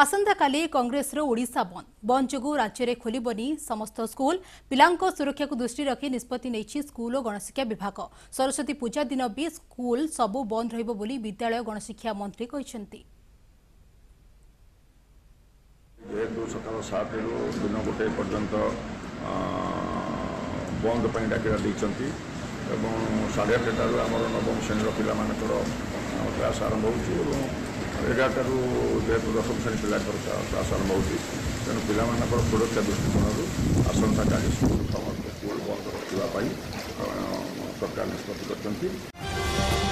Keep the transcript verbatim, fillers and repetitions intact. आसंताकाली कांग्रेस ओडिशा बंद बंद जोगु राज्य में खोलबनी समस्त स्कूल पिलांको सुरक्षा को दृष्टि रखी निष्पत्ति नहीं स्कूल और गणशिक्षा विभाग सरस्वती पूजा दिन भी स्कूल सबू बंद रहिबो बोली विद्यालय गणशिक्षा मंत्री कहते। सकाल सात दिन गोटे पर्यंत बंद डाकरा साढ़े आठटार नवम श्रेणी पाने क्लास आरंभ हो एगारटा जेहतु दशम श्रेणी पिला क्लास आरंभ होती तेणु पापर सुरक्षा दृष्टिकोण आसंता काली स्कूल समस्त स्कूल बंद रखा सरकार निष्पत्ति करते।